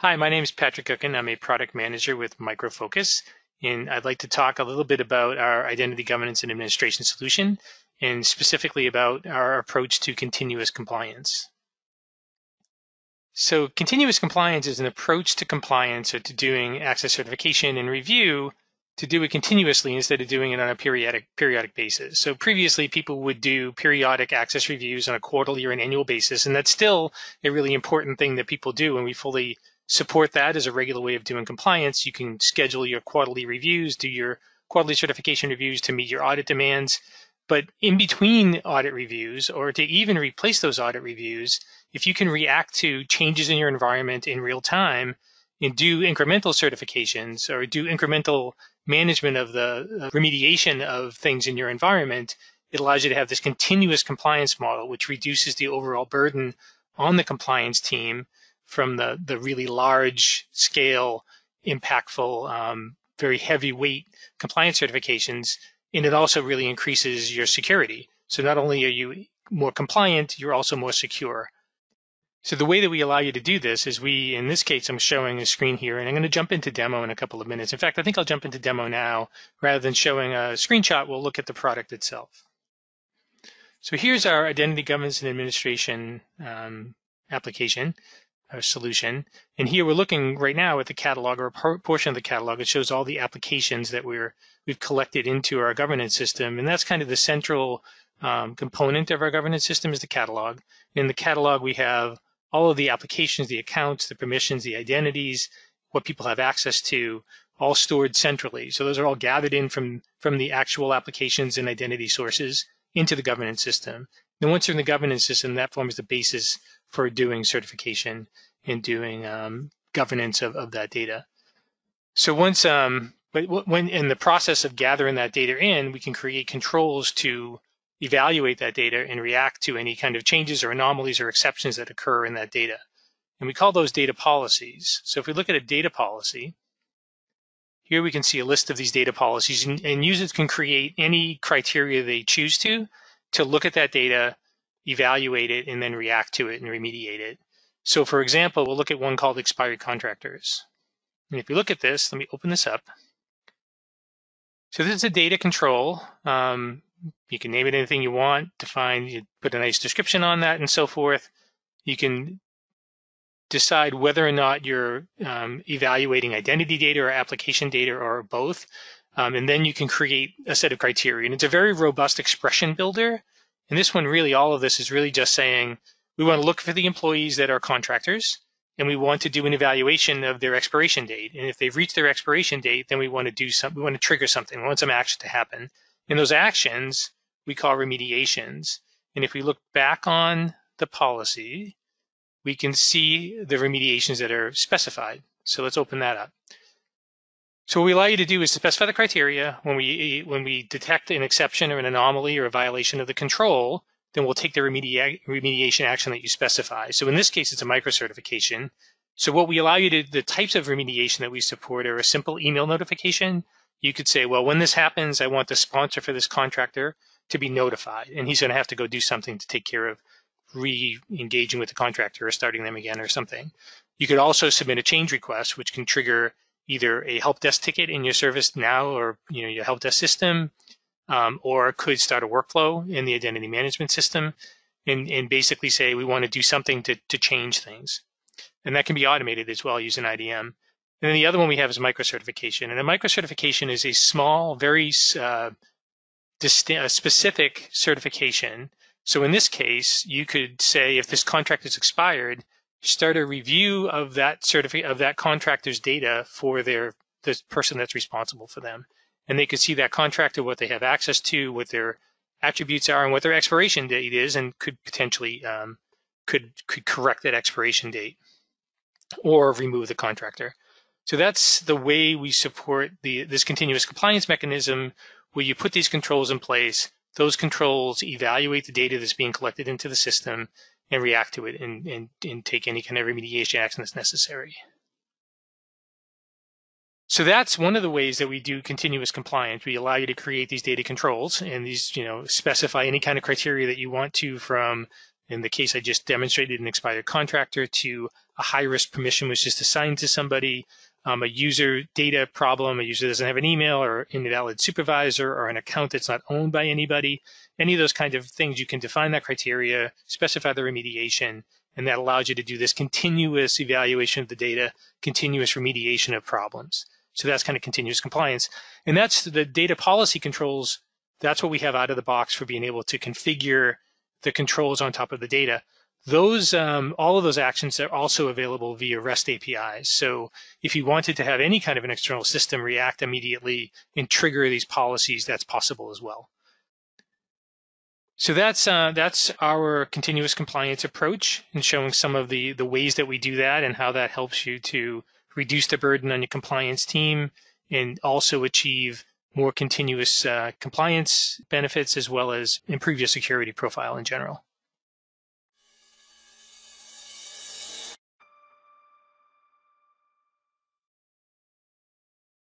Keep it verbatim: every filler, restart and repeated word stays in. Hi, my name is Patrick Gookin. I'm a product manager with Micro Focus, and I'd like to talk a little bit about our identity governance and administration solution, and specifically about our approach to continuous compliance. So continuous compliance is an approach to compliance, or to doing access certification and review, to do it continuously instead of doing it on a periodic periodic basis. So previously, people would do periodic access reviews on a quarterly or an annual basis, and that's still a really important thing that people do, and we fully support that as a regular way of doing compliance. You can schedule your quarterly reviews, do your quarterly certification reviews to meet your audit demands. But in between audit reviews, or to even replace those audit reviews, if you can react to changes in your environment in real time and do incremental certifications or do incremental management of the remediation of things in your environment, it allows you to have this continuous compliance model, which reduces the overall burden on the compliance team from the, the really large scale, impactful, um, very heavyweight compliance certifications. And it also really increases your security. So not only are you more compliant, you're also more secure. So the way that we allow you to do this is we, in this case, I'm showing a screen here, and I'm going to jump into demo in a couple of minutes. In fact, I think I'll jump into demo now. Rather than showing a screenshot, we'll look at the product itself. So here's our identity governance and administration um, application. Our solution. And here we're looking right now at the catalog, or a portion of the catalog. It shows all the applications that we're, we've collected into our governance system. And that's kind of the central um, component of our governance system, is the catalog. In the catalog, we have all of the applications, the accounts, the permissions, the identities, what people have access to, all stored centrally. So those are all gathered in from, from the actual applications and identity sources into the governance system. Then once you're in the governance system, that forms the basis for doing certification and doing um, governance of, of that data. So once, um, but when in the process of gathering that data in, we can create controls to evaluate that data and react to any kind of changes or anomalies or exceptions that occur in that data. And we call those data policies. So if we look at a data policy, here we can see a list of these data policies, and, and users can create any criteria they choose to, to look at that data, evaluate it, and then react to it and remediate it. So for example, we'll look at one called expired contractors. And if you look at this, let me open this up. So this is a data control. Um, you can name it anything you want, define, you put a nice description on that and so forth. You can decide whether or not you're um, evaluating identity data or application data or both. Um, and then you can create a set of criteria. And it's a very robust expression builder. And this one, really, all of this is really just saying, we want to look for the employees that are contractors, and we want to do an evaluation of their expiration date. And if they've reached their expiration date, then we want to do some, we want to trigger something. We want some action to happen. And those actions we call remediations. And if we look back on the policy, we can see the remediations that are specified. So let's open that up. So what we allow you to do is to specify the criteria. When we when we detect an exception or an anomaly or a violation of the control, then we'll take the remedia remediation action that you specify. So in this case, it's a micro-certification. So what we allow you to, the types of remediation that we support are a simple email notification. You could say, well, when this happens, I want the sponsor for this contractor to be notified, and he's going to have to go do something to take care of re-engaging with the contractor or starting them again or something. You could also submit a change request, which can trigger either a help desk ticket in your service now, or you know your help desk system, um, or could start a workflow in the identity management system, and, and basically say we want to do something to, to change things. And that can be automated as well using I D M. And then the other one we have is micro-certification. And a micro-certification is a small, very uh, distinct, specific certification. So in this case, you could say if this contract is expired, start a review of that certifi of that contractor's data for their the person that's responsible for them, and they could see that contractor, what they have access to, what their attributes are, and what their expiration date is, and could potentially um, could could correct that expiration date or remove the contractor. So that's the way we support the this continuous compliance mechanism, where you put these controls in place. Those controls evaluate the data that's being collected into the system and react to it, and, and, and take any kind of remediation action that's necessary. So that's one of the ways that we do continuous compliance. We allow you to create these data controls, and these, you know, specify any kind of criteria that you want to, from in the case I just demonstrated, an expired contractor, to a high-risk permission which is assigned to somebody, um, a user data problem, a user doesn't have an email or invalid supervisor or an account that's not owned by anybody, any of those kinds of things. You can define that criteria, specify the remediation, and that allows you to do this continuous evaluation of the data, continuous remediation of problems. So that's kind of continuous compliance. And that's the data policy controls. That's what we have out of the box for being able to configure the controls on top of the data. Those, um, all of those actions are also available via REST A P Is. So if you wanted to have any kind of an external system react immediately and trigger these policies, that's possible as well. So that's, uh, that's our continuous compliance approach, and showing some of the, the ways that we do that and how that helps you to reduce the burden on your compliance team and also achieve more continuous uh, compliance benefits, as well as improve your security profile in general.